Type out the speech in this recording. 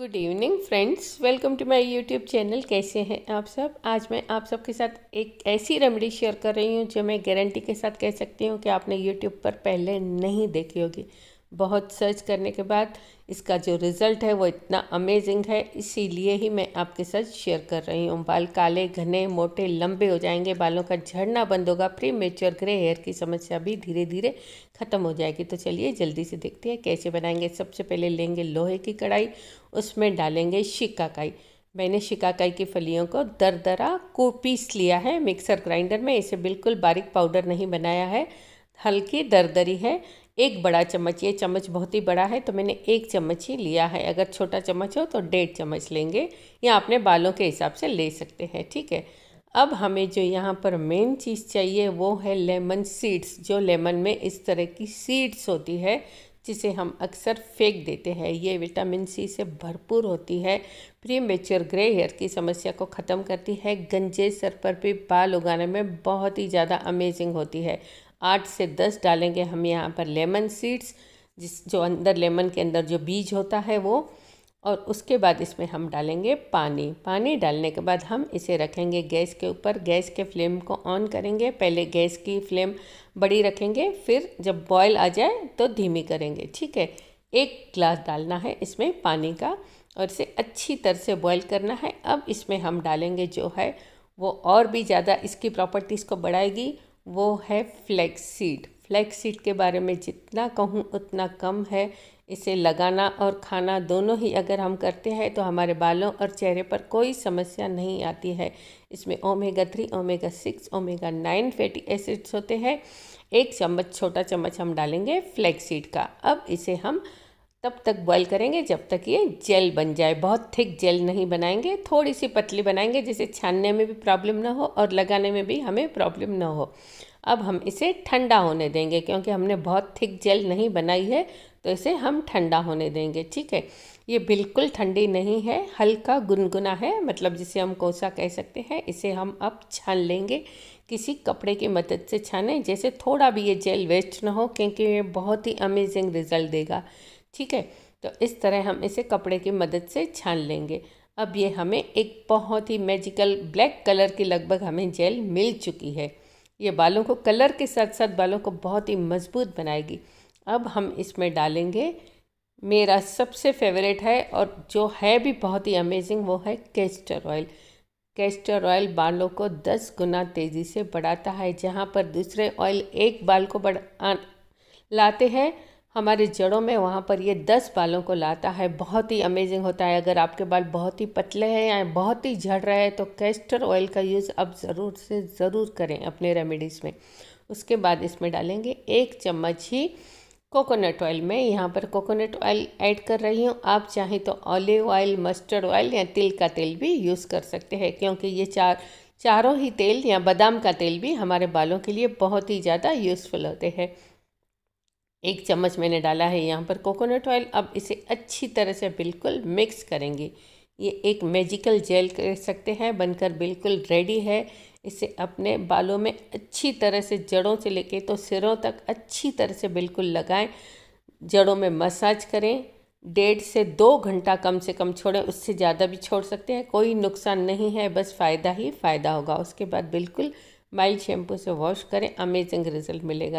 Good evening friends, welcome to my YouTube channel. कैसे हैं आप सब? आज मैं आप सबके साथ एक ऐसी रेमेडी शेयर कर रही हूं जो मैं गारंटी के साथ कह सकती हूं कि आपने यूट्यूब पर पहले नहीं देखी होगी। बहुत सर्च करने के बाद इसका जो रिज़ल्ट है वो इतना अमेजिंग है, इसीलिए ही मैं आपके साथ शेयर कर रही हूँ। बाल काले, घने, मोटे, लंबे हो जाएंगे, बालों का झड़ना बंद होगा, प्री मेच्योर ग्रे हेयर की समस्या भी धीरे धीरे ख़त्म हो जाएगी। तो चलिए जल्दी से देखते हैं कैसे बनाएंगे। सबसे पहले लेंगे लोहे की कढ़ाई, उसमें डालेंगे शिकाकाई। मैंने शिकाकाई की फलियों को दरदरा को पीस लिया है मिक्सर ग्राइंडर में, इसे बिल्कुल बारीक पाउडर नहीं बनाया है, हल्की दरदरी है। एक बड़ा चम्मच, ये चम्मच बहुत ही बड़ा है तो मैंने एक चम्मच ही लिया है, अगर छोटा चम्मच हो तो 1.5 चम्मच लेंगे, या अपने बालों के हिसाब से ले सकते हैं, ठीक है। अब हमें जो यहाँ पर मेन चीज़ चाहिए वो है लेमन सीड्स। जो लेमन में इस तरह की सीड्स होती है जिसे हम अक्सर फेंक देते हैं, ये विटामिन सी से भरपूर होती है, प्री मेच्योर ग्रे हेयर की समस्या को ख़त्म करती है, गंजे सर पर भी बाल उगाने में बहुत ही ज़्यादा अमेजिंग होती है। 8 से 10 डालेंगे हम यहाँ पर लेमन सीड्स, जो अंदर लेमन के अंदर जो बीज होता है वो। और उसके बाद इसमें हम डालेंगे पानी। पानी डालने के बाद हम इसे रखेंगे गैस के ऊपर। गैस के फ्लेम को ऑन करेंगे, पहले गैस की फ्लेम बड़ी रखेंगे, फिर जब बॉयल आ जाए तो धीमी करेंगे, ठीक है। 1 ग्लास डालना है इसमें पानी का और इसे अच्छी तरह से बॉयल करना है। अब इसमें हम डालेंगे जो है वो और भी ज़्यादा इसकी प्रॉपर्टीज़ को बढ़ाएगी, वो है फ्लैक्स सीड। फ्लैक्स सीड के बारे में जितना कहूँ उतना कम है। इसे लगाना और खाना दोनों ही अगर हम करते हैं तो हमारे बालों और चेहरे पर कोई समस्या नहीं आती है। इसमें omega 3, omega 6, omega 9 fatty acids होते हैं। 1 चम्मच, छोटा चम्मच हम डालेंगे फ्लैक्स सीड का। अब इसे हम तब तक बॉयल करेंगे जब तक ये जेल बन जाए। बहुत थिक जेल नहीं बनाएंगे, थोड़ी सी पतली बनाएंगे, जिसे छानने में भी प्रॉब्लम ना हो और लगाने में भी हमें प्रॉब्लम ना हो। अब हम इसे ठंडा होने देंगे, क्योंकि हमने बहुत थिक जेल नहीं बनाई है तो इसे हम ठंडा होने देंगे, ठीक है। ये बिल्कुल ठंडी नहीं है, हल्का गुनगुना है, मतलब जिसे हम कोसा कह सकते हैं। इसे हम अब छान लेंगे, किसी कपड़े की मदद से छाने, जैसे थोड़ा भी ये जेल वेस्ट ना हो, क्योंकि ये बहुत ही अमेजिंग रिज़ल्ट देगा, ठीक है। तो इस तरह हम इसे कपड़े की मदद से छान लेंगे। अब ये हमें एक बहुत ही मैजिकल ब्लैक कलर की लगभग हमें जेल मिल चुकी है। ये बालों को कलर के साथ साथ बालों को बहुत ही मजबूत बनाएगी। अब हम इसमें डालेंगे, मेरा सबसे फेवरेट है और जो है भी बहुत ही अमेजिंग, वो है कैस्टर ऑयल। कैस्टर ऑयल बालों को 10 गुना तेज़ी से बढ़ाता है। जहाँ पर दूसरे ऑयल एक बाल को लाते हैं हमारे जड़ों में, वहाँ पर ये 10 बालों को लाता है। बहुत ही अमेजिंग होता है। अगर आपके बाल बहुत ही पतले हैं या बहुत ही झड़ रहे हैं तो कैस्टर ऑयल का यूज़ आप ज़रूर से ज़रूर करें अपने रेमेडीज़ में। उसके बाद इसमें डालेंगे 1 चम्मच ही कोकोनट ऑयल। मैं यहाँ पर कोकोनट ऑयल ऐड कर रही हूँ, आप चाहें तो ऑलिव ऑयल, मस्टर्ड ऑयल या तिल का तेल भी यूज़ कर सकते हैं, क्योंकि ये चारों ही तेल या बादाम का तेल भी हमारे बालों के लिए बहुत ही ज़्यादा यूज़फुल होते हैं। 1 चम्मच मैंने डाला है यहाँ पर कोकोनट ऑयल। अब इसे अच्छी तरह से बिल्कुल मिक्स करेंगे। ये एक मैजिकल जेल कह सकते हैं, बनकर बिल्कुल रेडी है। इसे अपने बालों में अच्छी तरह से जड़ों से लेके तो सिरों तक अच्छी तरह से बिल्कुल लगाएं, जड़ों में मसाज करें। 1.5 से 2 घंटा कम से कम छोड़ें, उससे ज़्यादा भी छोड़ सकते हैं, कोई नुकसान नहीं है, बस फ़ायदा ही फ़ायदा होगा। उसके बाद बिल्कुल माइल्ड शैम्पू से वॉश करें, अमेजिंग रिजल्ट मिलेगा।